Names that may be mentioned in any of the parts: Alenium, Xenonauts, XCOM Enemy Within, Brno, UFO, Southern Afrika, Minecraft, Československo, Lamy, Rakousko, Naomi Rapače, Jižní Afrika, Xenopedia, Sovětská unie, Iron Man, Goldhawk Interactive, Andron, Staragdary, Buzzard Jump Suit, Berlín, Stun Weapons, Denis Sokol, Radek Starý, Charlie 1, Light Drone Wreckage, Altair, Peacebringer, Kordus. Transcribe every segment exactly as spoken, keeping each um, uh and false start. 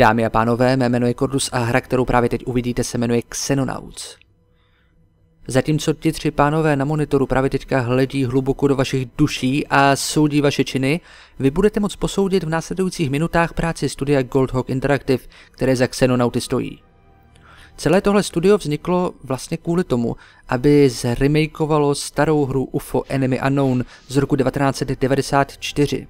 Dámy a pánové, mé jméno je Kordus a hra, kterou právě teď uvidíte, se jmenuje Xenonauts. Zatímco ti tři pánové na monitoru právě teďka hledí hluboko do vašich duší a soudí vaše činy, vy budete moct posoudit v následujících minutách práci studia Goldhawk Interactive, které za Xenonauty stojí. Celé tohle studio vzniklo vlastně kvůli tomu, aby zremakeovalo starou hru U F O Enemy Unknown z roku devatenáct set devadesát čtyři.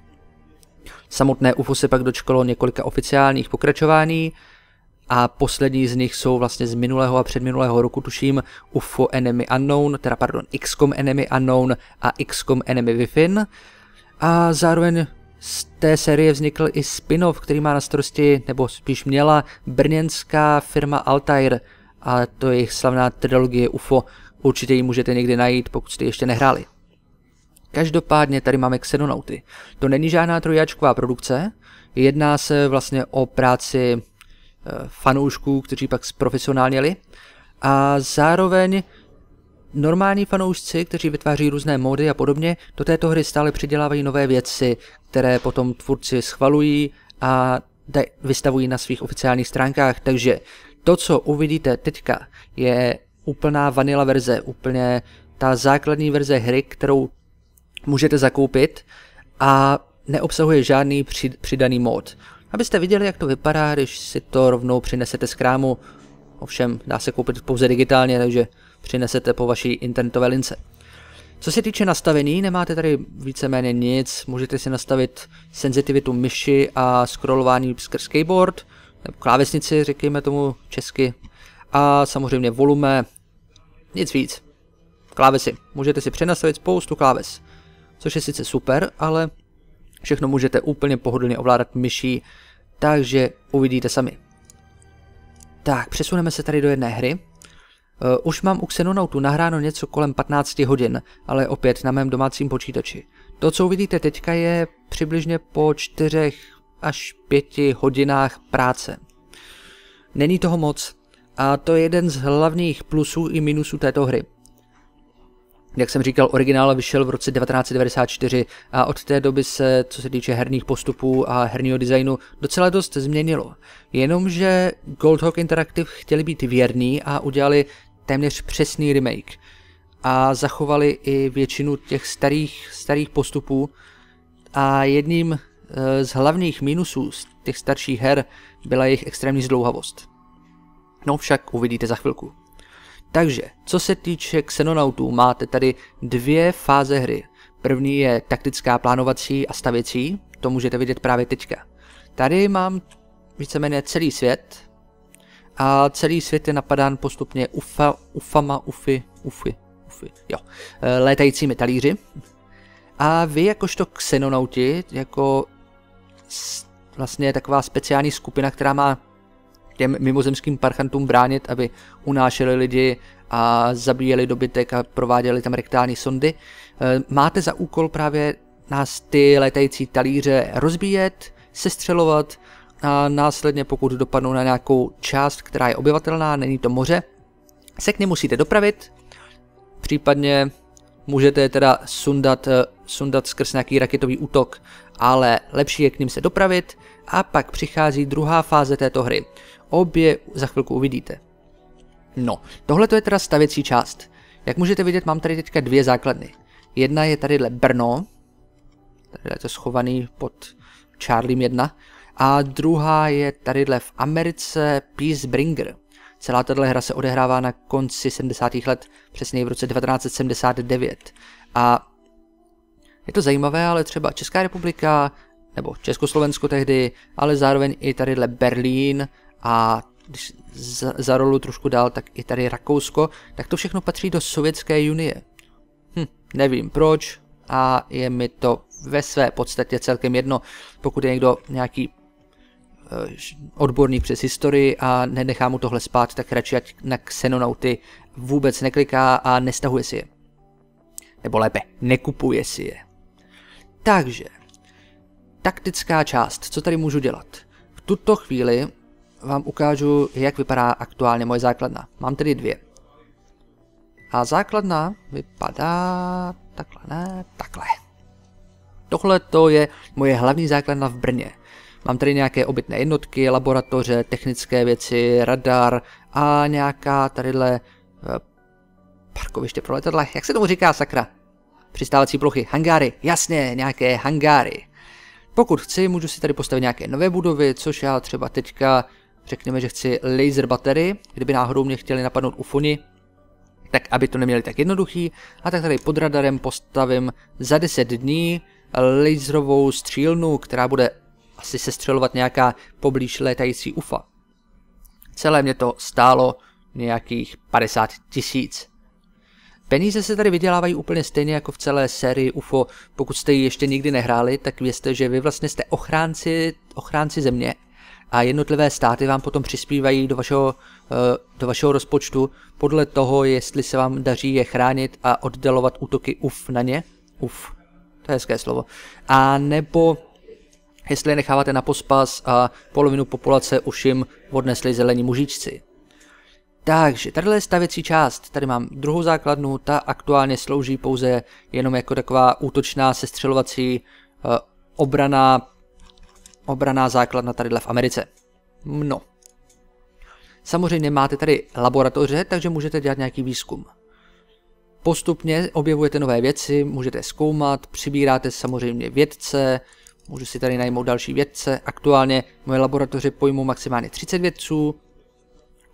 Samotné U F O se pak dočkalo několika oficiálních pokračování a poslední z nich jsou vlastně z minulého a předminulého roku, tuším, U F O Enemy Unknown, teda pardon, X COM Enemy Unknown a X COM Enemy Within. A zároveň z té série vznikl i spin-off, který má na starosti, nebo spíš měla, brněnská firma Altair a to je jejich slavná trilogie U F O. Určitě ji můžete někdy najít, pokud jste ještě nehráli. Každopádně tady máme Xenonauty. To není žádná trojáčková produkce, jedná se vlastně o práci fanoušků, kteří pak zprofesionálněli, a zároveň normální fanoušci, kteří vytváří různé módy a podobně, do této hry stále přidělávají nové věci, které potom tvůrci schvalují a vystavují na svých oficiálních stránkách. Takže to, co uvidíte teďka, je úplná vanilla verze, úplně ta základní verze hry, kterou můžete zakoupit a neobsahuje žádný přidaný mod. Abyste viděli, jak to vypadá, když si to rovnou přinesete z krámu. Ovšem, dá se koupit pouze digitálně, takže přinesete po vaší internetové lince. Co se týče nastavení, nemáte tady víceméně nic. Můžete si nastavit senzitivitu myši a scrollování skrz keyboard, nebo klávesnici, říkejme tomu česky. A samozřejmě volume, nic víc. Klávesy. Můžete si přenastavit spoustu kláves, což je sice super, ale všechno můžete úplně pohodlně ovládat myší, takže uvidíte sami. Tak, přesuneme se tady do jedné hry. Uh, už mám u Xenonautu nahráno něco kolem patnácti hodin, ale opět na mém domácím počítači. To, co uvidíte teďka, je přibližně po čtyřech až pěti hodinách práce. Není toho moc a to je jeden z hlavních plusů i minusů této hry. Jak jsem říkal, originál vyšel v roce devatenáct set devadesát čtyři a od té doby se, co se týče herních postupů a herního designu, docela dost změnilo. Jenomže Goldhawk Interactive chtěli být věrní a udělali téměř přesný remake. A zachovali i většinu těch starých, starých postupů a jedním z hlavních mínusů z těch starších her byla jejich extrémní zdlouhavost. No však uvidíte za chvilku. Takže, co se týče Xenonautů, máte tady dvě fáze hry. První je taktická, plánovací a stavěcí, to můžete vidět právě teďka. Tady mám víceméně celý svět a celý svět je napadán postupně ufa, ufama, ufy, ufy, ufy, jo, létajícími talíři. A vy jakožto Xenonauti, jako vlastně taková speciální skupina, která má těm mimozemským parchantům bránit, aby unášeli lidi a zabíjeli dobytek a prováděli tam rektální sondy. Máte za úkol právě nás ty létající talíře rozbíjet, sestřelovat a následně, pokud dopadnou na nějakou část, která je obyvatelná, není to moře, se k ní musíte dopravit, případně můžete teda sundat, sundat skrz nějaký raketový útok, ale lepší je k ním se dopravit a pak přichází druhá fáze této hry. Obě za chvilku uvidíte. No, tohle to je teda stavěcí část. Jak můžete vidět, mám tady teďka dvě základny. Jedna je tadyhle Brno, tadyhle to schovaný pod Charlie jedna, a druhá je tadyhle v Americe Peacebringer. Celá tato hra se odehrává na konci sedmdesátých let, přesněji v roce devatenáct set sedmdesát devět. A je to zajímavé, ale třeba Česká republika, nebo Československo tehdy, ale zároveň i tadyhle Berlín, a když za, za rolu trošku dál, tak i tady Rakousko, tak to všechno patří do Sovětské unie. Hm, nevím proč a je mi to ve své podstatě celkem jedno, pokud je někdo nějaký eh, odborník přes historii a nenechá mu tohle spát, tak radši ať na Xenonauty vůbec nekliká a nestahuje si je. Nebo lépe, nekupuje si je. Takže, taktická část, co tady můžu dělat? V tuto chvíli vám ukážu, jak vypadá aktuálně moje základna. Mám tedy dvě. A základna vypadá takhle, ne, takhle. Tohle to je moje hlavní základna v Brně. Mám tady nějaké obytné jednotky, laboratoře, technické věci, radar a nějaká tadyhle parkoviště pro letadla. Jak se tomu říká, sakra? Přistávací plochy, hangáry, jasně, nějaké hangáry. Pokud chci, můžu si tady postavit nějaké nové budovy, což já třeba teďka řekněme, že chci laser baterii, kdyby náhodou mě chtěli napadnout ufoni, tak aby to neměli tak jednoduchý. A tak tady pod radarem postavím za deset dní laserovou střílnu, která bude asi sestřelovat nějaká poblíž létající ufa. Celé mě to stálo nějakých padesát tisíc. Peníze se tady vydělávají úplně stejně jako v celé sérii U F O. Pokud jste ji ještě nikdy nehráli, tak vězte, že vy vlastně jste ochránci, ochránci země a jednotlivé státy vám potom přispívají do vašeho, do vašeho rozpočtu podle toho, jestli se vám daří je chránit a oddalovat útoky U F na ně. U F, to je hezké slovo. A nebo jestli je necháváte na pospas a polovinu populace už jim odnesli zelení mužičci. Takže tadyhle je stavěcí část, tady mám druhou základnu, ta aktuálně slouží pouze jenom jako taková útočná sestřelovací uh, obraná, obraná základna tadyhle v Americe. No. Samozřejmě máte tady laboratoře, takže můžete dělat nějaký výzkum. Postupně objevujete nové věci, můžete zkoumat, přibíráte samozřejmě vědce, můžu si tady najmout další vědce, aktuálně moje laboratoře pojmou maximálně třicet vědců,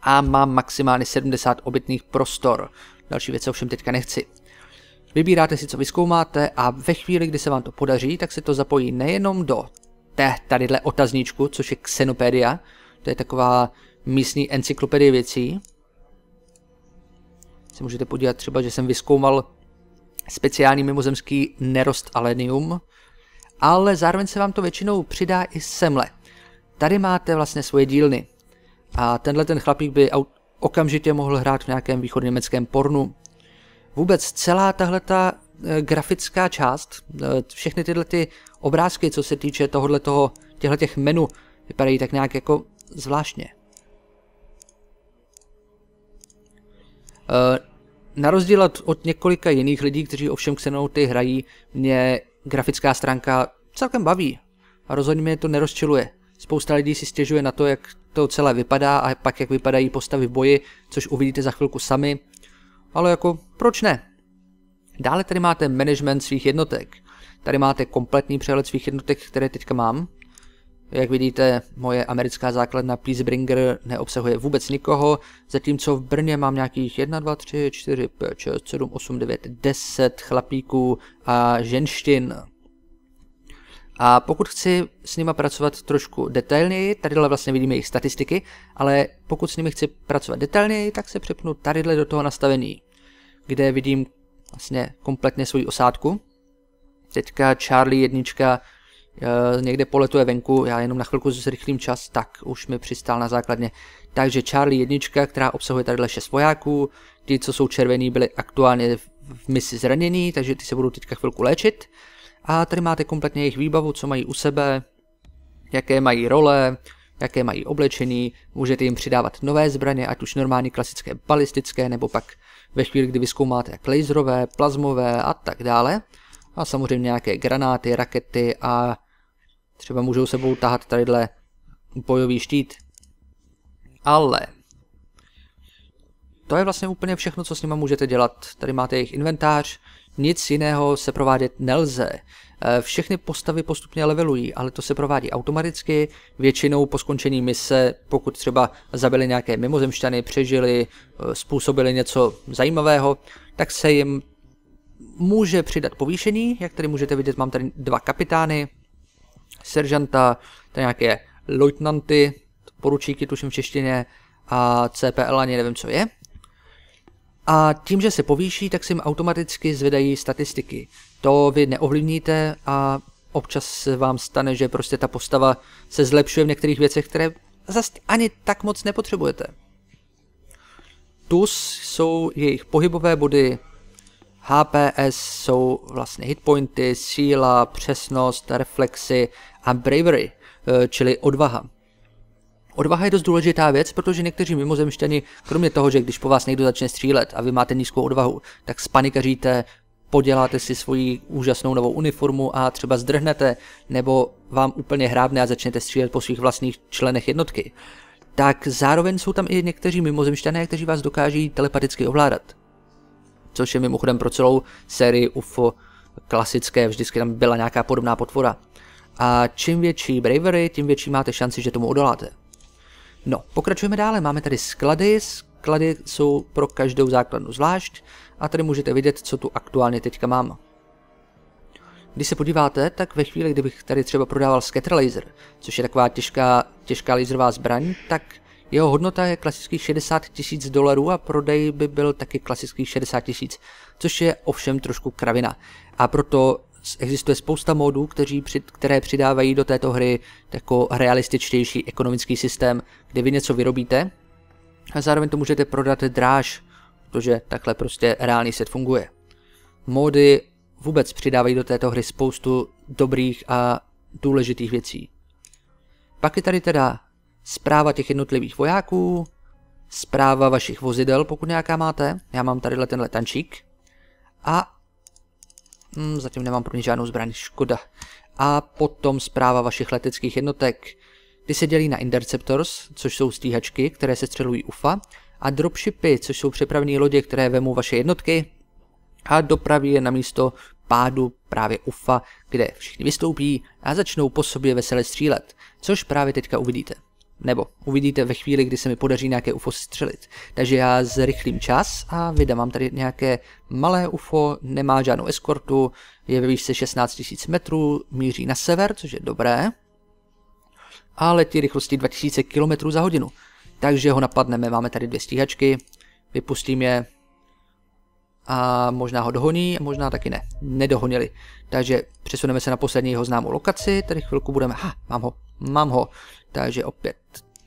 a mám maximálně sedmdesát obytných prostor. Další věc ovšem teďka nechci. Vybíráte si, co vyzkoumáte a ve chvíli, kdy se vám to podaří, tak se to zapojí nejenom do té tadyhle otazníčku, což je Xenopedia, to je taková místní encyklopedie věcí. Se můžete podívat třeba, že jsem vyzkoumal speciální mimozemský nerost Alenium, ale zároveň se vám to většinou přidá i semle. Tady máte vlastně svoje dílny. A tenhle ten chlapík by okamžitě mohl hrát v nějakém východněmeckém pornu. Vůbec celá tahleta grafická část, všechny tyhle ty obrázky, co se týče tohoto, těchto menu, vypadají tak nějak jako zvláštně. Na rozdíl od několika jiných lidí, kteří ovšem Xenonauty hrají, mě grafická stránka celkem baví a rozhodně mě to nerozčiluje. Spousta lidí si stěžuje na to, jak to celé vypadá a pak jak vypadají postavy v boji, což uvidíte za chvilku sami, ale jako proč ne? Dále tady máte management svých jednotek. Tady máte kompletní přehled svých jednotek, které teďka mám. Jak vidíte, moje americká základna Peacebringer neobsahuje vůbec nikoho, zatímco v Brně mám nějakých jedna, dva, tři, čtyři, pět, šest, sedm, osm, devět, deset chlapíků a ženštin. A pokud chci s nimi pracovat trošku detailněji, tadyhle vlastně vidíme jejich statistiky, ale pokud s nimi chci pracovat detailněji, tak se přepnu tadyhle do toho nastavení, kde vidím vlastně kompletně svoji osádku. Teďka Charlie jedna někde poletuje venku, já jenom na chvilku zrychlím čas, tak už mi přistál na základně. Takže Charlie jedna, která obsahuje tadyhle šest vojáků, ti, co jsou červení, byli aktuálně v misi zranění, takže ty se budou teďka chvilku léčit. A tady máte kompletně jejich výbavu, co mají u sebe, jaké mají role, jaké mají oblečení, můžete jim přidávat nové zbraně, ať už normální klasické balistické, nebo pak ve chvíli, kdy vyzkoumáte jak laserové, plazmové a tak dále. A samozřejmě nějaké granáty, rakety a třeba můžou sebou tahat tadyhle bojový štít. Ale to je vlastně úplně všechno, co s nimi můžete dělat. Tady máte jejich inventář. Nic jiného se provádět nelze. Všechny postavy postupně levelují, ale to se provádí automaticky. Většinou po skončení mise, pokud třeba zabili nějaké mimozemšťany, přežili, způsobili něco zajímavého, tak se jim může přidat povýšení. Jak tady můžete vidět, mám tady dva kapitány, seržanta, tady nějaké lojtnanty, poručíky tuším v češtině a C P L ani nevím, co je. A tím, že se povýší, tak si jim automaticky zvedají statistiky. To vy neovlivníte a občas se vám stane, že prostě ta postava se zlepšuje v některých věcech, které zas ani tak moc nepotřebujete. T U S jsou jejich pohybové body, H P S jsou vlastně hitpointy, síla, přesnost, reflexy a bravery, čili odvaha. Odvaha je dost důležitá věc, protože někteří mimozemšťani, kromě toho, že když po vás někdo začne střílet a vy máte nízkou odvahu, tak spanikaříte, poděláte si svoji úžasnou novou uniformu a třeba zdrhnete, nebo vám úplně hrábne a začnete střílet po svých vlastních členech jednotky. Tak zároveň jsou tam i někteří mimozemšťané, kteří vás dokáží telepaticky ovládat. Což je mimochodem pro celou sérii U F O klasické, vždycky tam byla nějaká podobná potvora. A čím větší bravery, tím větší máte šanci, že tomu odoláte. No, pokračujeme dále, máme tady sklady, sklady jsou pro každou základnu zvlášť a tady můžete vidět, co tu aktuálně teďka mám. Když se podíváte, tak ve chvíli, kdybych tady třeba prodával scatter laser, což je taková těžká, těžká laserová zbraň, tak jeho hodnota je klasických šedesát tisíc dolarů a prodej by byl taky klasických šedesát tisíc, což je ovšem trošku kravina. A proto existuje spousta modů, kteří, které přidávají do této hry jako realističtější ekonomický systém, kde vy něco vyrobíte a zároveň to můžete prodat dráž, protože takhle prostě reálný svět funguje. Mody vůbec přidávají do této hry spoustu dobrých a důležitých věcí. Pak je tady teda zpráva těch jednotlivých vojáků, zpráva vašich vozidel, pokud nějaká máte. Já mám tadyhle tenhle tančík a Hmm, zatím nemám pro ně žádnou zbraň, škoda. A potom zpráva vašich leteckých jednotek. Ty se dělí na interceptors, což jsou stíhačky, které se střelují U F A, a dropshipy, což jsou přepravní lodě, které vemou vaše jednotky a dopraví je na místo pádu právě U F A, kde všichni vystoupí a začnou po sobě veselé střílet, což právě teďka uvidíte. Nebo uvidíte ve chvíli, kdy se mi podaří nějaké U F O střelit. Takže já zrychlím čas a vydám vám tady nějaké malé U F O, nemá žádnou eskortu, je ve výšce šestnáct tisíc metrů, míří na sever, což je dobré. A letí rychlostí dva tisíce kilometrů za hodinu. Takže ho napadneme, máme tady dvě stíhačky, vypustím je a možná ho dohoní, možná taky ne, nedohonili. Takže přesuneme se na poslední jeho známou lokaci, tady chvilku budeme, ha, mám ho, mám ho. Takže opět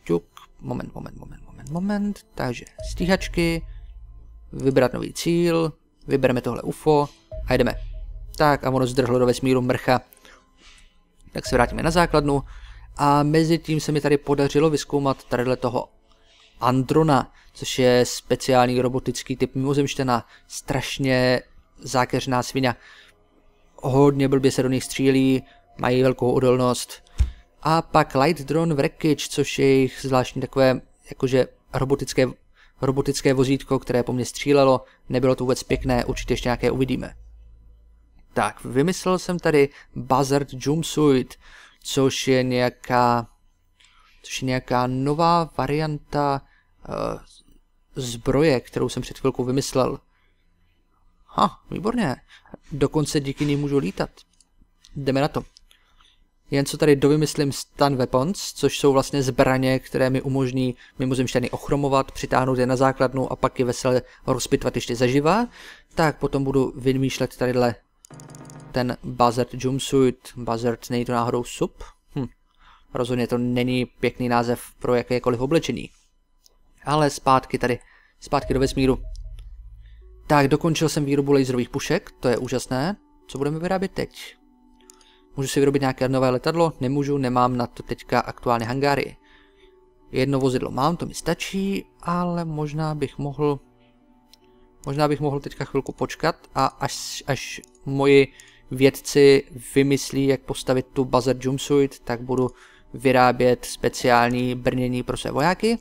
ťuk, moment, moment, moment, moment, moment, takže stíhačky, vybrat nový cíl, vybereme tohle U F O a jdeme. Tak a ono zdrhlo do vesmíru, mrcha. Tak se vrátíme na základnu a mezi tím se mi tady podařilo vyzkoumat tadyhle toho Androna, což je speciální robotický typ mimozemštěna, strašně zákeřná svině. Hodně blbě se do nich střílí, mají velkou odolnost. A pak Light Drone Wreckage, což je jejich zvláštní takové jakože robotické, robotické vozítko, které po mně střílelo. Nebylo to vůbec pěkné, určitě ještě nějaké uvidíme. Tak, vymyslel jsem tady Buzzard Jump Suit, což je nějaká, což je nějaká nová varianta uh, zbroje, kterou jsem před chvilkou vymyslel. Ha, výborně, dokonce díky ní můžu lítat. Jdeme na to. Jen co tady dovymyslím Stun Weapons, což jsou vlastně zbraně, které mi umožní mimozemšťany ochromovat, přitáhnout je na základnu a pak je veselé rozpitvat ještě zaživa. Tak potom budu vymýšlet tadyhle ten Buzzard Jumpsuit. Buzzard nejde náhodou sub? Hm. Rozhodně to není pěkný název pro jakékoliv oblečení. Ale zpátky tady, zpátky do vesmíru. Tak dokončil jsem výrobu laserových pušek, to je úžasné. Co budeme vyrábět teď? Můžu si vyrobit nějaké nové letadlo? Nemůžu, nemám na to teďka aktuálně hangáry. Jedno vozidlo mám, to mi stačí, ale možná bych mohl možná bych mohl teďka chvilku počkat a až, až moji vědci vymyslí, jak postavit tu Buzzard Jumpsuit, tak budu vyrábět speciální brnění pro své vojáky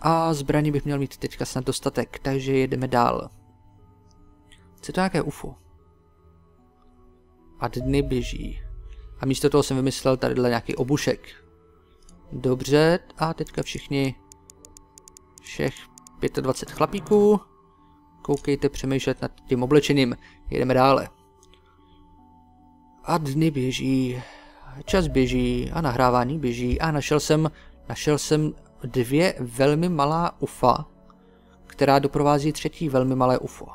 a zbraní bych měl mít teďka snad dostatek, takže jedeme dál. Co je to nějaké U F O? A dny běží. A místo toho jsem vymyslel tadyhle nějaký obušek. Dobře, a teďka všichni, všech dvacet pět chlapíků, koukejte přemýšlet nad tím oblečením. Jedeme dále. A dny běží, čas běží a nahrávání běží. A našel jsem, našel jsem dvě velmi malá U F A, která doprovází třetí velmi malé U F O.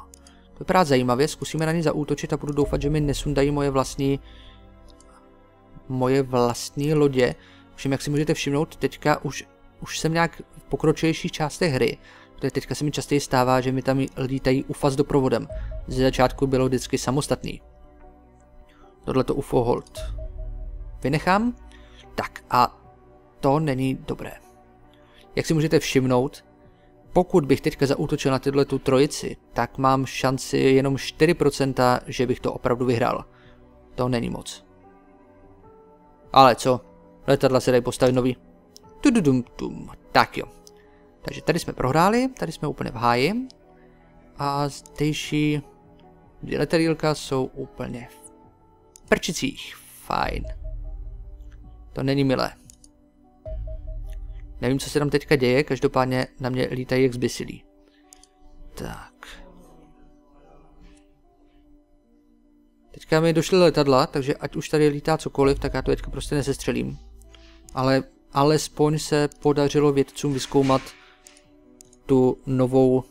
Vypadá zajímavě, zkusíme na ně zaútočit a budu doufat, že mi nesundají moje vlastní moje vlastní lodě. Všem, jak si můžete všimnout, teďka už, už jsem nějak v pokročilejších částech hry. Teďka se mi častěji stává, že mi tam lítají U F A s doprovodem. Ze začátku bylo vždycky samostatný. Tohleto U F O hold vynechám. Tak a to není dobré. Jak si můžete všimnout, Pokud bych teďka zaútočil na tyhle tu trojici, tak mám šanci jenom čtyři procenta, že bych to opravdu vyhrál. To není moc. Ale co? Letadla se dají postavit nový. Tududum tum. Tak jo. Takže tady jsme prohráli, tady jsme úplně v háji. A zdejší dvě letadílka jsou úplně v prčicích. Fajn. To není milé. Nevím, co se tam teďka děje, každopádně na mě lítají jak zbysilí. Tak. Teďka mi došly letadla, takže ať už tady lítá cokoliv, tak já to teďka prostě nesestřelím. Ale alespoň se podařilo vědcům vyzkoumat tu novou...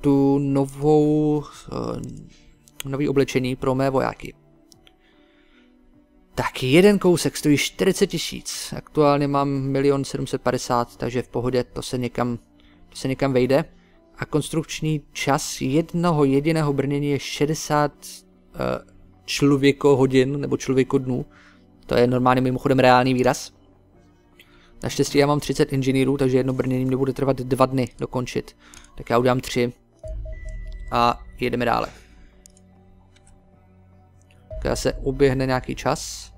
tu novou... Uh, nový oblečení pro mé vojáky. Tak jeden kousek stojí čtyřicet tisíc, aktuálně mám milion sedm set padesát, takže v pohodě, to se někam, to se někam vejde. A konstrukční čas jednoho jediného brnění je šedesát uh, člověko hodin nebo člověko dnů. To je normálně mimochodem reálný výraz. Naštěstí já mám třicet inženýrů, takže jedno brnění mě bude trvat dva dny dokončit. Tak já udělám tři a jedeme dále. Tak se uběhne nějaký čas.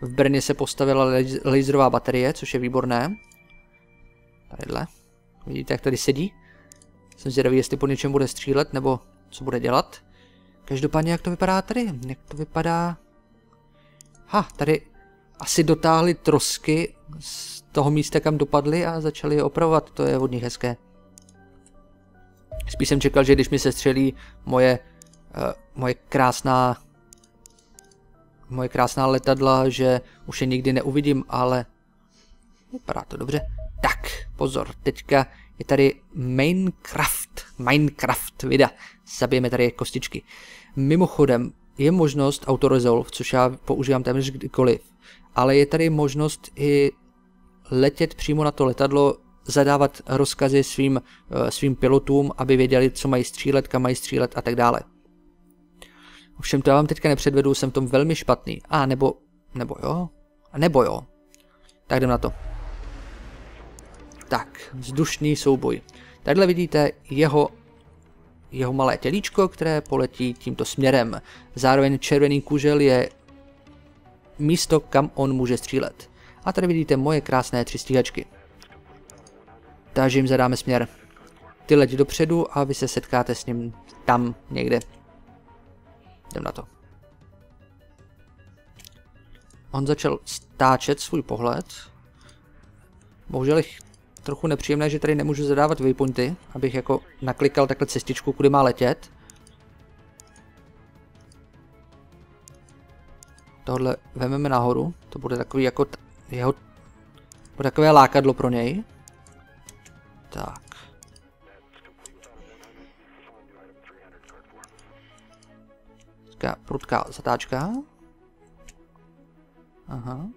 V Brně se postavila laserová baterie, což je výborné. Tadyhle. Vidíte, jak tady sedí? Jsem zvědavý, jestli po něčem bude střílet, nebo co bude dělat. Každopádně, jak to vypadá tady? Jak to vypadá... Ha, tady asi dotáhli trosky z toho místa, kam dopadly a začali je opravovat. To je od nich hezké. Spíš jsem čekal, že když mi se střelí moje, uh, moje krásná... moje krásná letadla, že už je nikdy neuvidím, ale vypadá to dobře. Tak, pozor, teďka je tady Minecraft, Minecraft vida, zabijeme tady kostičky. Mimochodem je možnost autoresolve, což já používám téměř kdykoliv, ale je tady možnost i letět přímo na to letadlo, zadávat rozkazy svým, svým pilotům, aby věděli, co mají střílet, kam mají střílet a tak dále. Ovšem to já vám teďka nepředvedu, jsem v tom velmi špatný. A nebo, nebo jo, a nebo jo. Tak jdem na to. Tak, vzdušný souboj. Tadyhle vidíte jeho, jeho malé tělíčko, které poletí tímto směrem. Zároveň červený kužel je místo, kam on může střílet. A tady vidíte moje krásné tři stíhačky. Takže jim zadáme směr. Ty letí dopředu a vy se setkáte s ním tam někde. Jdem na to. On začal stáčet svůj pohled. Bohužel je trochu nepříjemné, že tady nemůžu zadávat waypointy, abych jako naklikal takhle cestičku, kudy má letět. Tohle vezmeme nahoru, to bude takový jako jeho, bude takové lákadlo pro něj. Tak. Prudká zatáčka. Aha.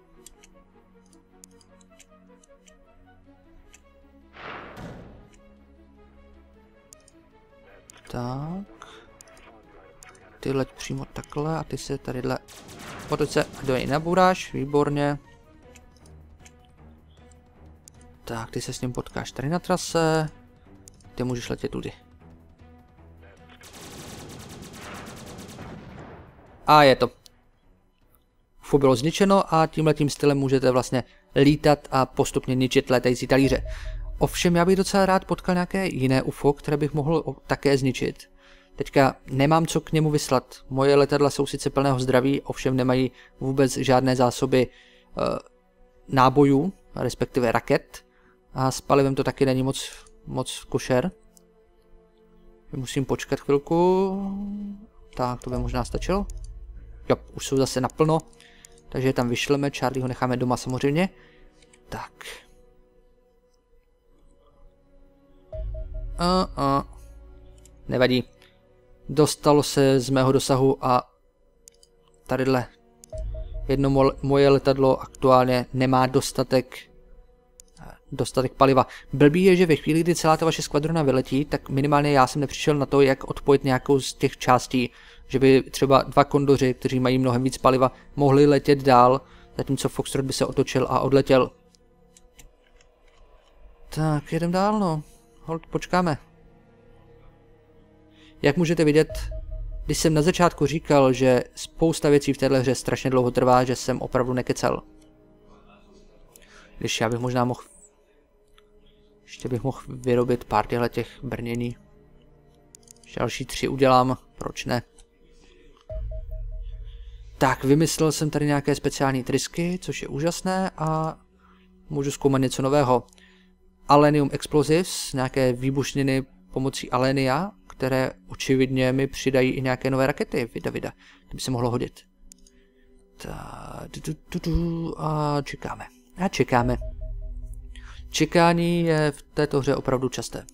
Tak. Ty leď přímo takhle a ty se tadyhle... Potoď se do něj nabůráš, výborně. Tak, ty se s ním potkáš tady na trase. Ty můžeš letět tudy. A je to. U F O bylo zničeno a tímhletím stylem můžete vlastně lítat a postupně ničit létající talíře. Ovšem já bych docela rád potkal nějaké jiné U F O, které bych mohl také zničit. Teďka nemám co k němu vyslat. Moje letadla jsou sice plného zdraví, ovšem nemají vůbec žádné zásoby e, nábojů, respektive raket. A s palivem to taky není moc, moc košer. Musím počkat chvilku. Tak, to by možná stačilo. Jo, už jsou zase naplno, takže tam vyšleme, Charlie ho necháme doma samozřejmě. Tak. A, a. Nevadí. Dostalo se z mého dosahu a tadyhle jedno moje letadlo aktuálně nemá dostatek dostatek paliva. Blbý je, že ve chvíli, kdy celá ta vaše skvadrona vyletí, tak minimálně já jsem nepřišel na to, jak odpojit nějakou z těch částí, že by třeba dva kondoři, kteří mají mnohem víc paliva, mohli letět dál, zatímco Foxtrot by se otočil a odletěl. Tak, jedem dál, no. Hold, počkáme. Jak můžete vidět, když jsem na začátku říkal, že spousta věcí v téhle hře strašně dlouho trvá, že jsem opravdu nekecal. Když já bych možná mohl... Ještě bych mohl vyrobit pár těchto těch brnění. Ještě další tři udělám, proč ne? Tak, vymyslel jsem tady nějaké speciální trysky, což je úžasné a můžu zkoumat něco nového. Alenium Explosives, nějaké výbušniny pomocí Alenia, které očividně mi přidají i nějaké nové rakety. Vida, vida, to by se mohlo hodit. Ta, du, du, du, a čekáme. A čekáme. Čekání je v této hře opravdu časté.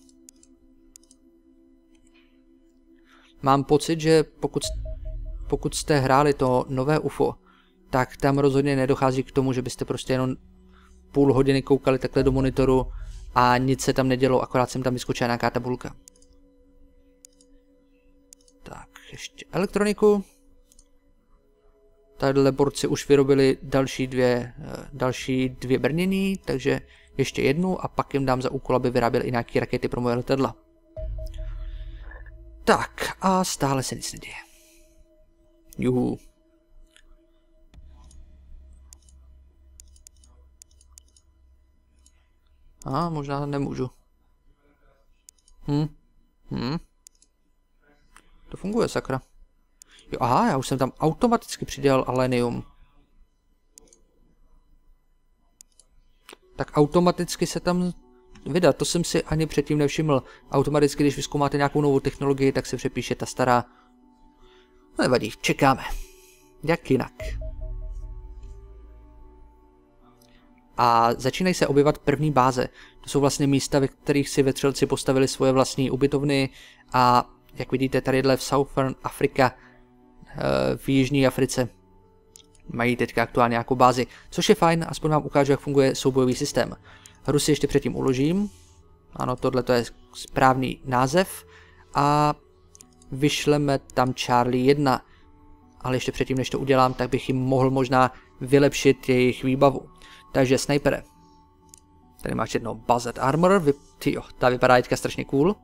Mám pocit, že pokud, pokud jste hráli to nové U F O, tak tam rozhodně nedochází k tomu, že byste prostě jenom půl hodiny koukali takhle do monitoru a nic se tam nedělo, akorát jsem tam vyskočila nějaká tabulka. Tak, ještě elektroniku. Tadyhle borci už vyrobili další dvě, další dvě brnění, takže ještě jednu a pak jim dám za úkol, aby vyráběli i nějaké rakety pro moje letadla. Tak, a stále se nic neděje. Juhu. A možná nemůžu. Hm. Hm. To funguje, sakra. Jo, aha, já už jsem tam automaticky přidělal Alenium. Tak automaticky se tam vydat, to jsem si ani předtím nevšiml. Automaticky, když vyzkoumáte nějakou novou technologii, tak se přepíše ta stará. Nevadí, čekáme. Jak jinak. A začínají se objevat první báze. To jsou vlastně místa, ve kterých si vetřelci postavili svoje vlastní ubytovny a jak vidíte, tadyhle v Southern Afrika, v Jižní Africe, mají teďka aktuálně nějakou bázi, což je fajn, aspoň vám ukážu, jak funguje soubojový systém. Hru si ještě předtím uložím, ano, tohle to je správný název a vyšleme tam Charlie jedna, ale ještě předtím, než to udělám, tak bych jim mohl možná vylepšit jejich výbavu. Takže snajpere, tady máš jednou Buzzard Armor, Vy... tyjo, ta vypadá teďka strašně cool.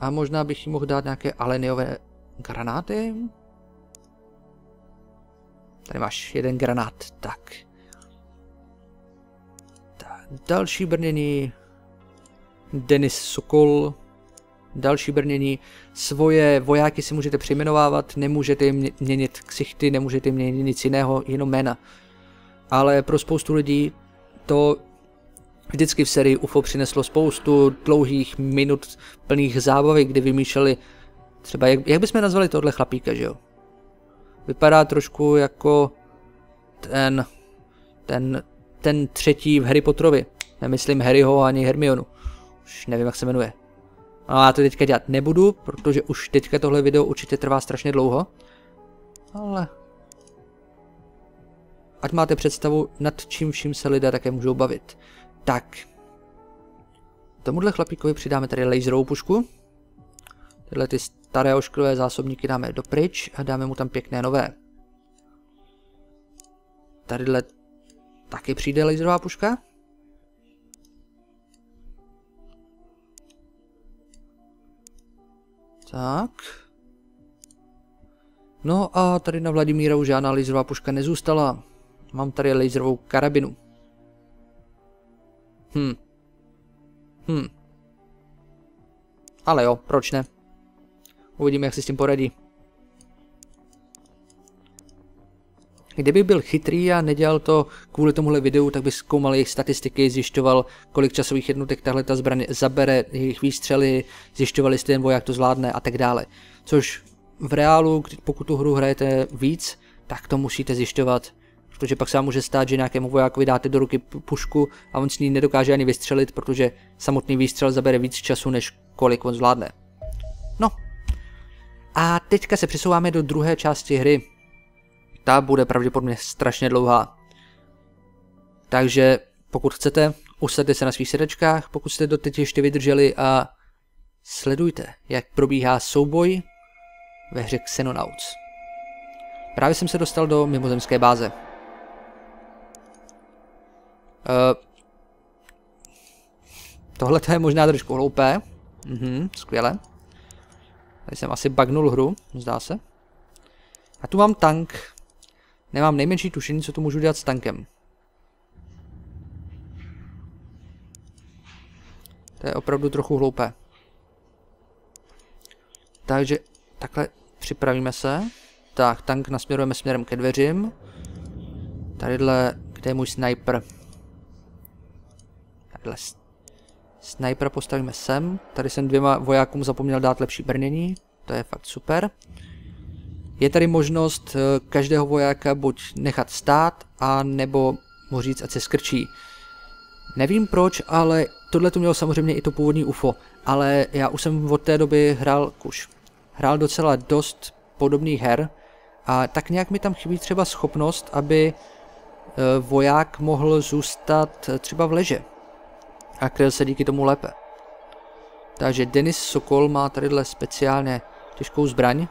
A možná bych jim mohl dát nějaké aleniové granáty. Tady máš jeden granát, tak. tak. Další brnění. Denis Sokol. Další brnění. Svoje vojáky si můžete přejmenovávat, nemůžete jim měnit ksichty, nemůžete jim měnit nic jiného, jenom jména. Ale pro spoustu lidí to vždycky v sérii U F O přineslo spoustu dlouhých minut plných zábavy, kdy vymýšleli třeba, jak, jak bychom nazvali tohle chlapíka, že jo? Vypadá trošku jako ten, ten, ten třetí v Harry Potterovi. Nemyslím Harryho ani Hermionu. Už nevím, jak se jmenuje. Ale já to teďka dělat nebudu, protože už teďka tohle video určitě trvá strašně dlouho. Ale... Ať máte představu, nad čím vším se lidé také můžou bavit. Tak. Tomuhle chlapíkovi přidáme tady laserovou pušku. Tyhle ty staré ošklivé zásobníky dáme do pryč a dáme mu tam pěkné nové. Tadyhle taky přijde laserová puška. Tak. No a tady na Vladimíra už žádná laserová puška nezůstala. Mám tady laserovou karabinu. Hm. Hm. Ale jo, proč ne? Uvidíme, jak si s tím poradí. Kdyby byl chytrý a nedělal to kvůli tomuhle videu, tak by zkoumal jejich statistiky, zjišťoval, kolik časových jednotek tahle ta zbraň zabere, jejich výstřely, zjišťoval, jestli ten voják to zvládne a tak dále. Což v reálu, pokud tu hru hrajete víc, tak to musíte zjišťovat. Protože pak se vám může stát, že nějakému vojákovi dáte do ruky pušku a on s ní nedokáže ani vystřelit, protože samotný výstřel zabere víc času, než kolik on zvládne. No. A teďka se přesouváme do druhé části hry. Ta bude pravděpodobně strašně dlouhá. Takže pokud chcete, usaďte se na svých sedačkách, pokud jste doteď ještě vydrželi a sledujte, jak probíhá souboj ve hře Xenonauts. Právě jsem se dostal do mimozemské báze. Uh, Tohle to je možná trošku hloupé. Mhm, skvěle. Tady jsem asi bugnul hru, zdá se. A tu mám tank. Nemám nejmenší tušení, co tu můžu dělat s tankem. To je opravdu trochu hloupé. Takže takhle připravíme se. Tak, tank nasměrujeme směrem ke dveřím. Tadyhle, kde je můj sniper? Takhle. Snipera postavíme sem. Tady jsem dvěma vojákům zapomněl dát lepší brnění. To je fakt super. Je tady možnost každého vojáka buď nechat stát, a nebo mu říct, ať se skrčí. Nevím proč, ale tohle tu mělo samozřejmě i to původní U F O. Ale já už jsem od té doby hrál kuš. Hrál docela dost podobných her. A tak nějak mi tam chybí třeba schopnost, aby voják mohl zůstat třeba v leže. A kryl se díky tomu lépe. Takže Denis Sokol má tadyhle speciálně těžkou zbraň.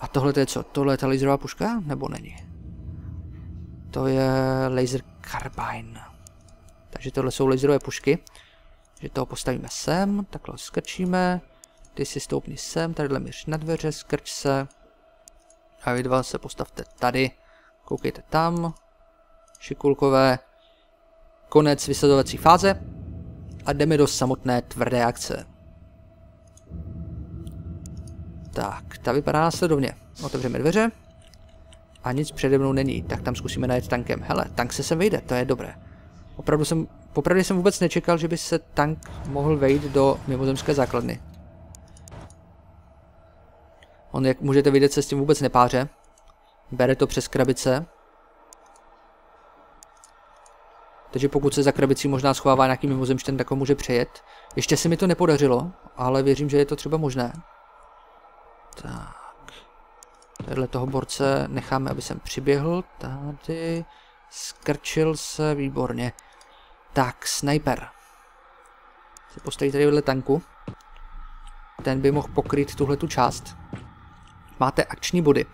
A tohle to je co? Tohle je ta laserová puška? Nebo není? To je laser carbine. Takže tohle jsou laserové pušky. Takže toho postavíme sem, takhle skrčíme. Ty si stoupni sem, tadyhle míř na dveře, skrč se. A vy dva se postavte tady. Koukejte tam. Šikulkové. Konec vysazovací fáze a jdeme do samotné tvrdé akce. Tak, ta vypadá následovně. Otevřeme dveře a nic přede mnou není, tak tam zkusíme najet tankem. Hele, tank se sem vejde, to je dobré. Opravdu jsem, popravdě jsem vůbec nečekal, že by se tank mohl vejít do mimozemské základny. On, jak můžete vidět, se s tím vůbec nepáře. Bere to přes krabice. Takže pokud se za krabicí možná schovává nějaký mimozemštěn, tak ho může přejet. Ještě se mi to nepodařilo, ale věřím, že je to třeba možné. Tak. Tadyhle toho borce necháme, aby jsem přiběhl. Tady. Skrčil se, výborně. Tak, sniper. Se postaví tady vedle tanku. Ten by mohl pokrýt tuhletu část. Máte akční body.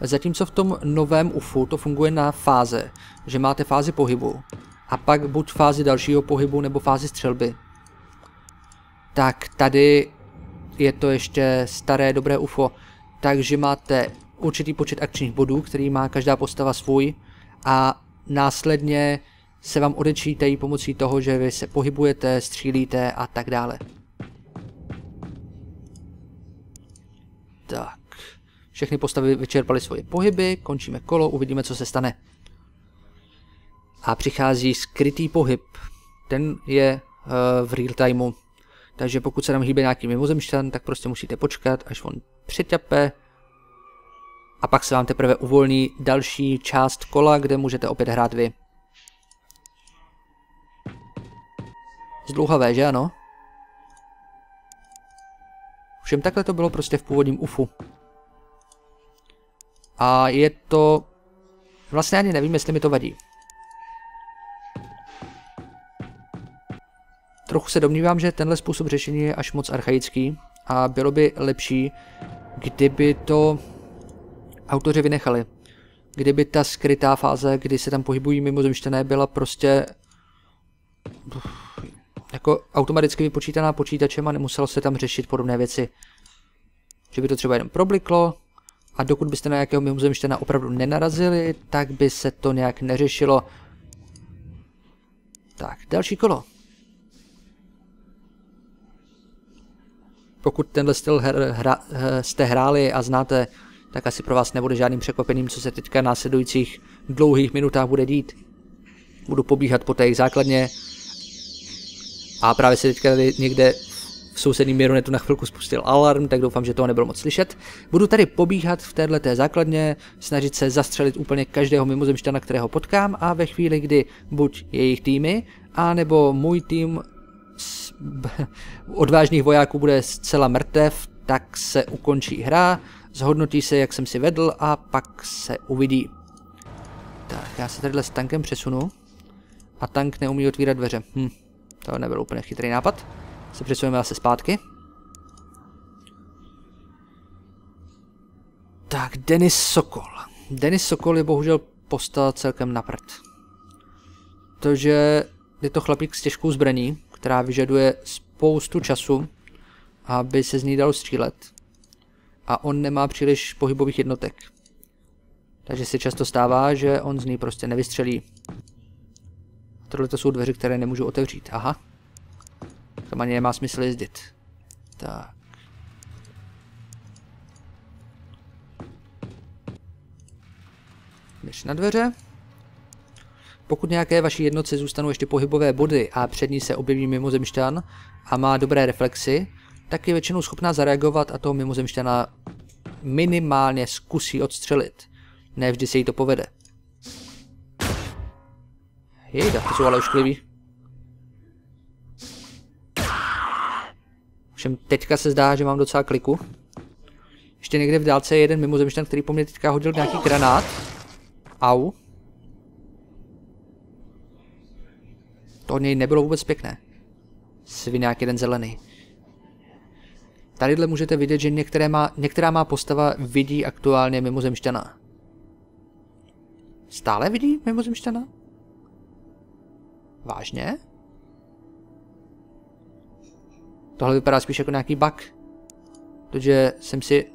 Zatímco v tom novém U F O to funguje na fáze, že máte fázi pohybu. A pak buď fázi dalšího pohybu, nebo fázi střelby. Tak tady je to ještě staré dobré U F O. Takže máte určitý počet akčních bodů, který má každá postava svůj. A následně se vám odečítají pomocí toho, že vy se pohybujete, střílíte a tak dále. Tak. Všechny postavy vyčerpaly svoje pohyby, končíme kolo, uvidíme, co se stane. A přichází skrytý pohyb. Ten je uh, v real timeu. Takže pokud se nám hýbe nějaký mimozemšťan, tak prostě musíte počkat, až on přeťape. A pak se vám teprve uvolní další část kola, kde můžete opět hrát vy. Zdlouhavé, že ano? Všem takhle to bylo prostě v původním U F U. A je to... Vlastně ani nevím, jestli mi to vadí. Trochu se domnívám, že tenhle způsob řešení je až moc archaický a bylo by lepší, kdyby to autoři vynechali. Kdyby ta skrytá fáze, kdy se tam pohybují mimozemštěné, byla prostě jako automaticky vypočítaná počítačem a nemuselo se tam řešit podobné věci. Že by to třeba jenom probliklo a dokud byste na nějakého mimozemštěna opravdu nenarazili, tak by se to nějak neřešilo. Tak, další kolo. Pokud tenhle styl her, hra, jste hráli a znáte, tak asi pro vás nebude žádným překvapením, co se teďka v následujících dlouhých minutách bude dít. Budu pobíhat po té jejich základně a právě se teďka tady někde v sousedním Mironetu na chvilku spustil alarm, tak doufám, že toho nebylo moc slyšet. Budu tady pobíhat v téhleté základně, snažit se zastřelit úplně každého mimozemšťana, kterého potkám a ve chvíli, kdy buď jejich týmy, anebo můj tým odvážných vojáků bude zcela mrtev, tak se ukončí hra, zhodnotí se, jak jsem si vedl a pak se uvidí. Tak, já se tadyhle s tankem přesunu a tank neumí otvírat dveře. Hm, to nebyl úplně chytrý nápad. Se přesuneme zase zpátky. Tak, Denis Sokol. Denis Sokol je bohužel postava celkem na prd. Tože je to chlapík s těžkou zbraní, která vyžaduje spoustu času, aby se z ní dalo střílet. A on nemá příliš pohybových jednotek. Takže se často stává, že on z ní prostě nevystřelí. Tohle to jsou dveře, které nemůžu otevřít. Aha. Tam ani nemá smysl jezdit. Tak. Jdeš na dveře. Pokud nějaké vaší jednotce zůstanou ještě pohybové body a před ní se objeví mimozemšťan a má dobré reflexy, tak je většinou schopná zareagovat a toho mimozemšťana minimálně zkusí odstřelit. Ne vždy se jí to povede. Jejda, to jsou ale ošklivý. Všem teďka se zdá, že mám docela kliku. Ještě někde v dálce je jeden mimozemšťan, který po mně teďka hodil nějaký granát. Au. To od něj nebylo vůbec pěkné. Svinák jeden zelený. Tadyhle můžete vidět, že některé má, některá má postava vidí aktuálně mimozemšťana. Stále vidí mimozemšťana? Vážně? Tohle vypadá spíš jako nějaký bug. Protože jsem si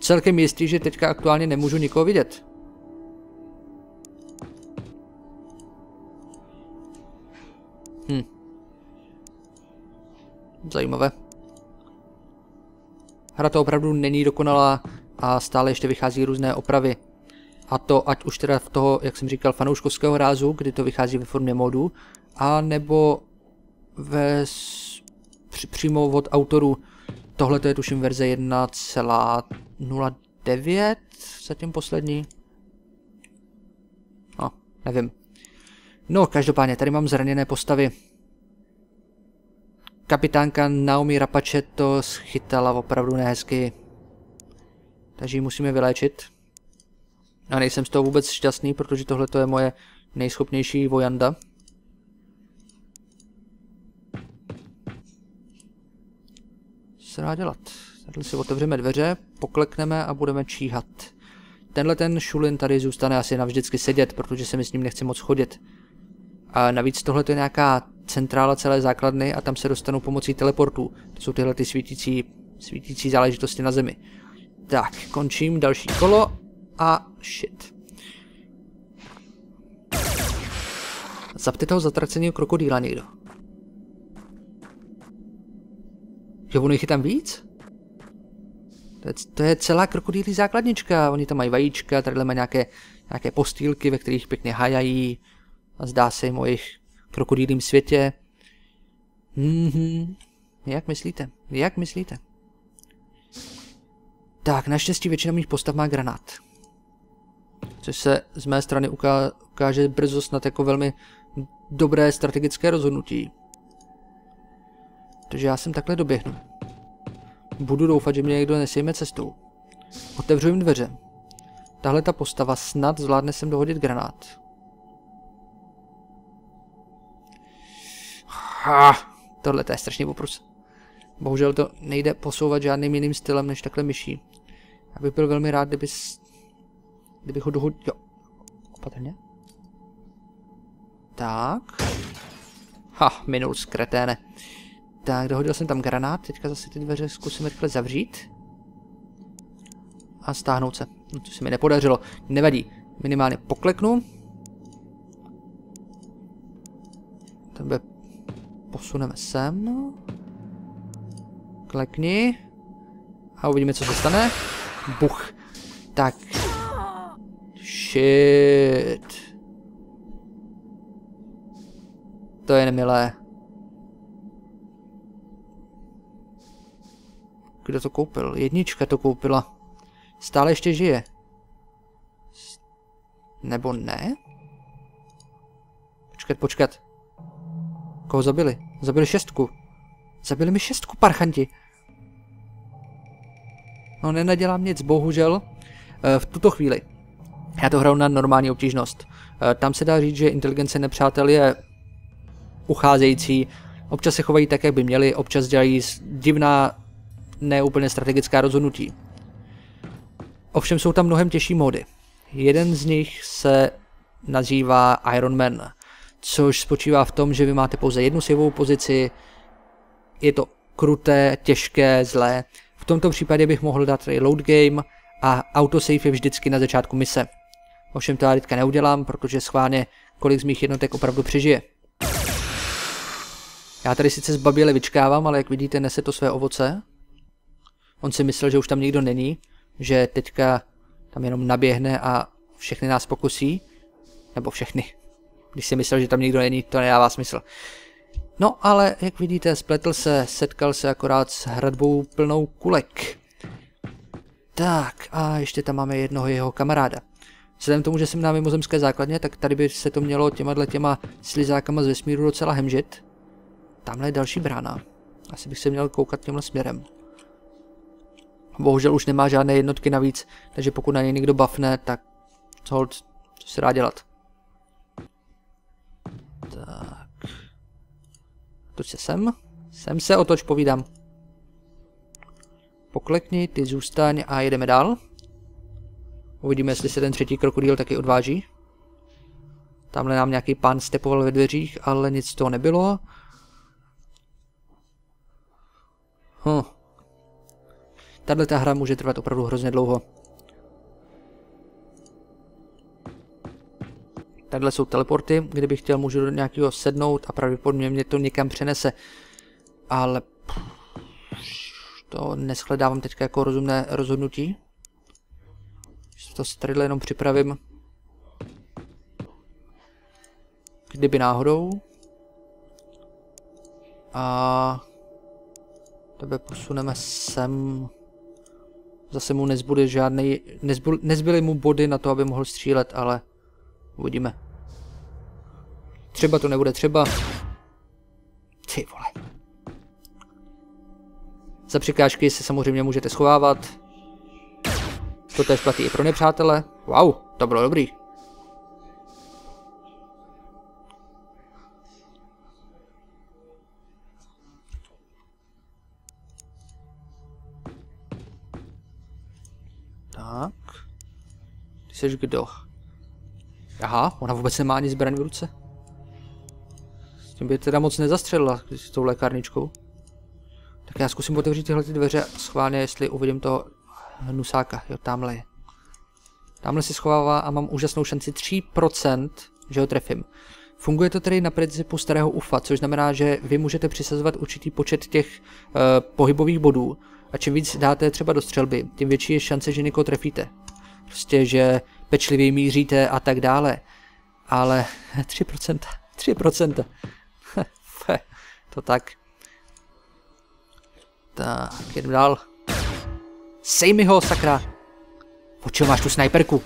celkem jistý, že teďka aktuálně nemůžu nikoho vidět. Hm. Zajímavé. Hra to opravdu není dokonalá a stále ještě vychází různé opravy. A to ať už teda v toho, jak jsem říkal, fanouškovského rázu, kdy to vychází ve formě modů, a nebo ve při, přímo od autorů. Tohle to je tuším verze jedna tečka nula devět, zatím poslední. No, nevím. No, každopádně, tady mám zraněné postavy. Kapitánka Naomi Rapače to schytala opravdu nehezky. Takže ji musíme vyléčit. A nejsem z toho vůbec šťastný, protože tohle je moje nejschopnější vojanda. Co se dá dělat? Tady si otevřeme dveře, poklekneme a budeme číhat. Tenhle ten šulin tady zůstane asi navždycky sedět, protože se mi s ním nechci moc chodit. A navíc tohle je nějaká centrála celé základny a tam se dostanou pomocí teleportů. To jsou tyhle ty svítící, svítící záležitosti na zemi. Tak, končím další kolo. A shit. Zapte toho zatraceného krokodýla někdo. Jo, ono jich je tam víc? To je, to je celá krokodýlí základnička. Oni tam mají vajíčka, tadyhle mají nějaké, nějaké postýlky, ve kterých pěkně hajají. A zdá se jim o jejich krokodýlím světě. Mm-hmm. Jak myslíte? Jak myslíte? Tak, naštěstí většina mých postav má granát. Což se z mé strany ukáže brzo snad jako velmi dobré strategické rozhodnutí. Takže já jsem takhle doběhnu. Budu doufat, že mě někdo nesejme cestou. Otevřu jim dveře. Tahle ta postava snad zvládne sem dohodit granát. Ha, tohle to je strašný poprus. Bohužel to nejde posouvat žádným jiným stylem než takhle myší. Já bych byl velmi rád, kdyby s... kdybych ho dohodil. Opatrně. Tak. Ha, minul z kreténe. Tak, dohodil jsem tam granát, teďka zase ty dveře zkusím rychle zavřít. A stáhnout se. No, to se mi nepodařilo. Nevadí. Minimálně pokleknu. Tebe posuneme sem. Klekni. A uvidíme, co se stane. Buch. Tak. Shit. To je nemilé. Kdo to koupil? Jednička to koupila. Stále ještě žije. Nebo ne? Počkat, počkat. Koho zabili? Zabili šestku. Zabili mi šestku, parchanti. No, nenadělám nic, bohužel. V tuto chvíli. Já to hraju na normální obtížnost. Tam se dá říct, že inteligence nepřátel je ucházející. Občas se chovají tak, jak by měli. Občas dělají divná, neúplně strategická rozhodnutí. Ovšem jsou tam mnohem těžší módy. Jeden z nich se nazývá Iron Man. což spočívá v tom, že vy máte pouze jednu sivou pozici, je to kruté, těžké, zlé. V tomto případě bych mohl dát reload game a autosave je vždycky na začátku mise. Ovšem to já teďka neudělám, protože schválně kolik z mých jednotek opravdu přežije. Já tady sice zbaběle vyčkávám, ale jak vidíte, nese to své ovoce. On si myslel, že už tam nikdo není, že teďka tam jenom naběhne a všechny nás pokusí. Nebo všechny. Když si myslel, že tam nikdo není, to nedává smysl. No ale, jak vidíte, spletl se, setkal se akorát s hradbou plnou kulek. Tak, a ještě tam máme jednoho jeho kamaráda. Vzhledem k tomu, že jsem na mimozemské základně, tak tady by se to mělo těma těma slizákama z vesmíru docela hemžit. Tamhle je další brána. Asi bych se měl koukat tímhle směrem. Bohužel už nemá žádné jednotky navíc, takže pokud na něj někdo buffne, tak co se dá dělat. Tak. Otoč se sem. Sem se otoč, povídám. Poklekni, ty zůstaň a jedeme dál. Uvidíme, jestli se ten třetí krokodýl taky odváží. Tamhle nám nějaký pán stepoval ve dveřích, ale nic z toho nebylo. Hm. Tahle ta hra může trvat opravdu hrozně dlouho. Takhle jsou teleporty, kdybych chtěl, můžu do nějakého sednout a pravděpodobně mě to někam přenese. Ale to neshledávám teďka jako rozumné rozhodnutí. To si tadyhle jenom připravím. Kdyby náhodou. A tebe posuneme sem. Zase mu nezbude žádný, nezbyl, nezbyly mu body na to, aby mohl střílet, ale uvidíme. Třeba to nebude třeba. Ty vole. Za překážky se samozřejmě můžete schovávat. To též platí i pro nepřátele. Wow, to bylo dobrý. Tak. Ty jsi kdo? Aha, ona vůbec nemá ani zbraň v ruce. S tím by teda moc nezastřelila s tou lékárničkou. Tak já zkusím otevřít tyhle ty dveře schválně, jestli uvidím toho hnusáka. Jo, tamhle je. Tamhle si schovává a mám úžasnou šanci tři procenta, že ho trefím. Funguje to tedy na principu starého U F A, což znamená, že vy můžete přisazovat určitý počet těch uh, pohybových bodů. A čím víc dáte třeba do střelby, tím větší je šance, že někoho trefíte. Prostě, že pečlivě míříte a tak dále. Ale tři procenta, tři procenta. To tak. Tak, jdem dál. Sej mi ho, sakra! Počil, máš tu snajperku?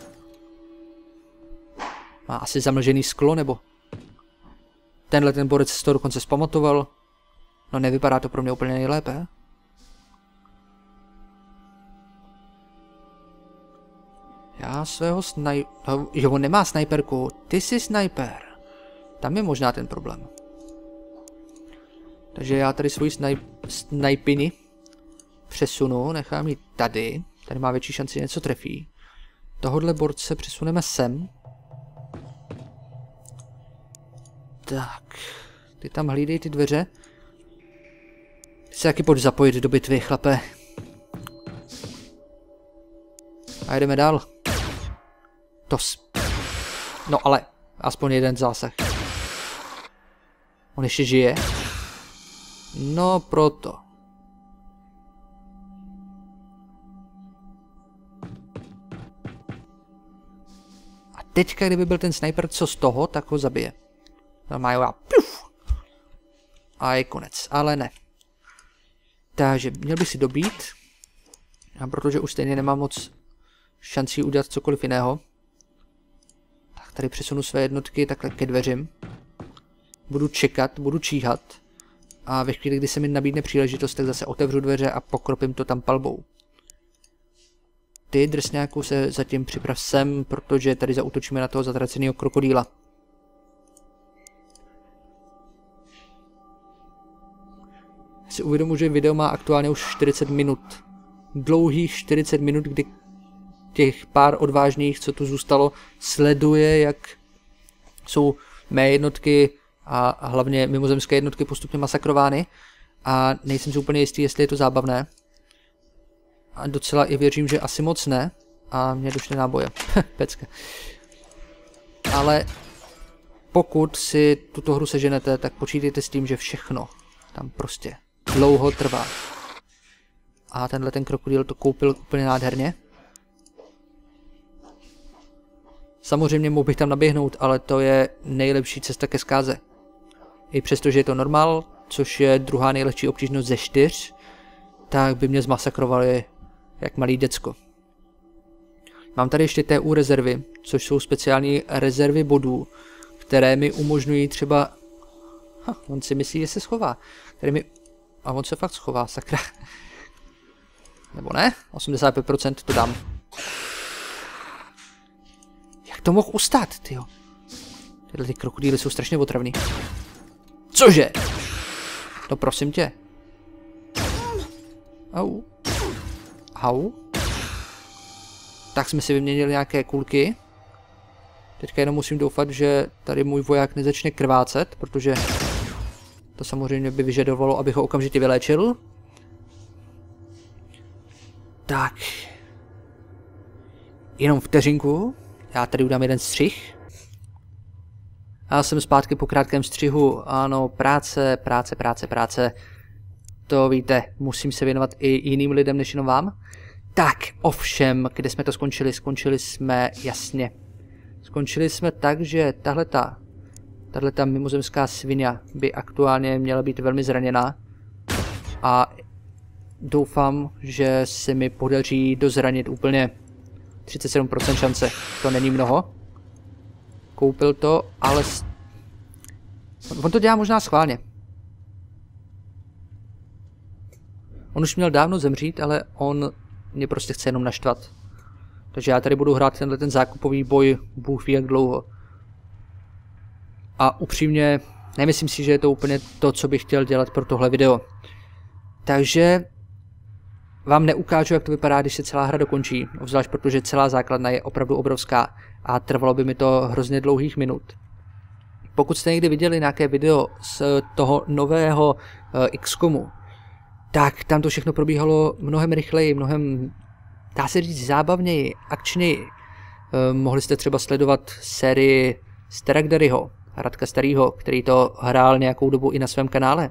Má asi zamlžený sklo, nebo? Tenhle ten borec se to dokonce zpamatoval. No nevypadá to pro mě úplně nejlépe. Já svého snaj... No, jo, on nemá snajperku. Ty jsi snajper. Tam je možná ten problém. Takže já tady svoji snaj... snajpiny přesunu, nechám ji tady. Tady má větší šanci, něco trefí. Tohodle borce přesuneme sem. Tak. Ty tam hlídej ty dveře. Ty se taky pojď zapojit do bitvy, chlape. A jedeme dál. To s... No ale, aspoň jeden zásah. On ještě žije. No proto. A teďka, kdyby byl ten sniper, co z toho, tak ho zabije. Normálně a puf. A je konec, ale ne. Takže měl bych si dobít. A protože už stejně nemám moc šancí udělat cokoliv jiného. Tak tady přesunu své jednotky takhle ke dveřím. Budu čekat, budu číhat. A ve chvíli, kdy se mi nabídne příležitost, tak zase otevřu dveře a pokropím to tam palbou. Ty, drsňáku, se zatím připrav sem, protože tady zaútočíme na toho zatraceného krokodýla. Si uvědomuji, že video má aktuálně už čtyřicet minut. Dlouhých čtyřicet minut, kdy těch pár odvážných, co tu zůstalo, sleduje, jak jsou mé jednotky a, a hlavně mimozemské jednotky postupně masakrovány a nejsem si úplně jistý, jestli je to zábavné. A docela i věřím, že asi moc ne a mě došly náboje. Pecka. Ale pokud si tuto hru seženete, tak počítejte s tím, že všechno tam prostě dlouho trvá. A tenhle ten krokodýl to koupil úplně nádherně. Samozřejmě mohl bych tam naběhnout, ale to je nejlepší cesta ke zkáze. I přestože je to normál, což je druhá nejlehčí obtížnost ze čtyř, tak by mě zmasakrovali jak malý děcko. Mám tady ještě té ú rezervy, což jsou speciální rezervy bodů, které mi umožňují třeba... Ha, on si myslí, že se schová. Které mi... A on se fakt schová, sakra. Nebo ne? osmdesát pět procent to dám. Jak to mohl ustát, tyjo? Tyhle ty krokodýly jsou strašně otravný. Cože? No prosím tě. Au. Au. Tak jsme si vyměnili nějaké kulky. Teďka jenom musím doufat, že tady můj voják nezačne krvácet, protože to samozřejmě by vyžadovalo, abych ho okamžitě vyléčil. Tak. Jenom vteřinku. Já tady udám jeden střih. Já jsem zpátky po krátkém střihu. Ano, práce, práce, práce, práce. To víte, musím se věnovat i jiným lidem než jenom vám. Tak, ovšem, kde jsme to skončili? Skončili jsme, jasně. Skončili jsme tak, že tahleta, tahleta mimozemská svině by aktuálně měla být velmi zraněná. A doufám, že se mi podaří dozranit úplně. Třicet sedm procent šance, to není mnoho. Koupil to, ale... On to dělá možná schválně. On už měl dávno zemřít, ale on mě prostě chce jenom naštvat. Takže já tady budu hrát tenhle ten zákupový boj, bůh ví jak dlouho. A upřímně, nemyslím si, že je to úplně to, co bych chtěl dělat pro tohle video. Takže vám neukážu, jak to vypadá, když se celá hra dokončí, obzvlášť protože celá základna je opravdu obrovská a trvalo by mi to hrozně dlouhých minut. Pokud jste někdy viděli nějaké video z toho nového iks komu, tak tam to všechno probíhalo mnohem rychleji, mnohem, dá se říct, zábavněji, akčněji. Mohli jste třeba sledovat sérii Staragdaryho, Radka Starýho, který to hrál nějakou dobu i na svém kanále.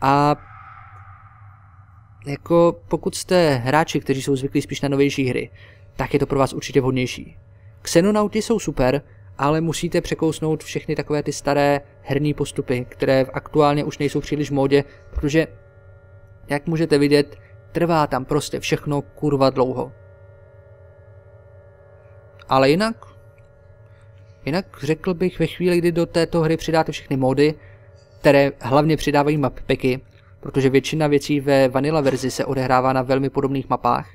A jako pokud jste hráči, kteří jsou zvyklí spíš na novější hry, tak je to pro vás určitě vhodnější. Xenonauty jsou super, ale musíte překousnout všechny takové ty staré herní postupy, které aktuálně už nejsou příliš v módě, protože, jak můžete vidět, trvá tam prostě všechno kurva dlouho. Ale jinak, jinak řekl bych, ve chvíli, kdy do této hry přidáte všechny módy, které hlavně přidávají map packy, protože většina věcí ve vanilla verzi se odehrává na velmi podobných mapách.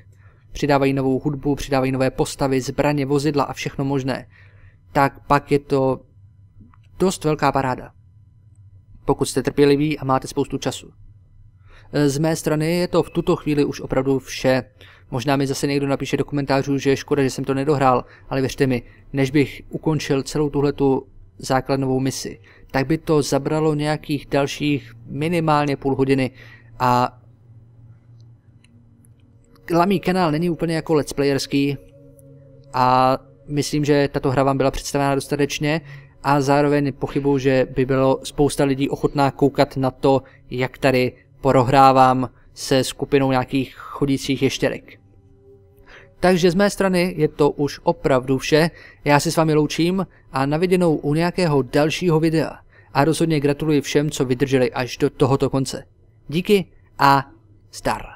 Přidávají novou hudbu, přidávají nové postavy, zbraně, vozidla a všechno možné. Tak pak je to dost velká paráda. Pokud jste trpěliví a máte spoustu času. Z mé strany je to v tuto chvíli už opravdu vše. Možná mi zase někdo napíše do komentářů, že je škoda, že jsem to nedohrál, ale věřte mi, než bych ukončil celou tuhletu základnovou misi, tak by to zabralo nějakých dalších minimálně půl hodiny a lamý kanál není úplně jako let's playerský a myslím, že tato hra vám byla představená dostatečně a zároveň pochybuju, že by bylo spousta lidí ochotná koukat na to, jak tady prohrávám se skupinou nějakých chodících ještěrek. Takže z mé strany je to už opravdu vše, já se s vámi loučím a na viděnou u nějakého dalšího videa a rozhodně gratuluji všem, co vydrželi až do tohoto konce. Díky a zdar.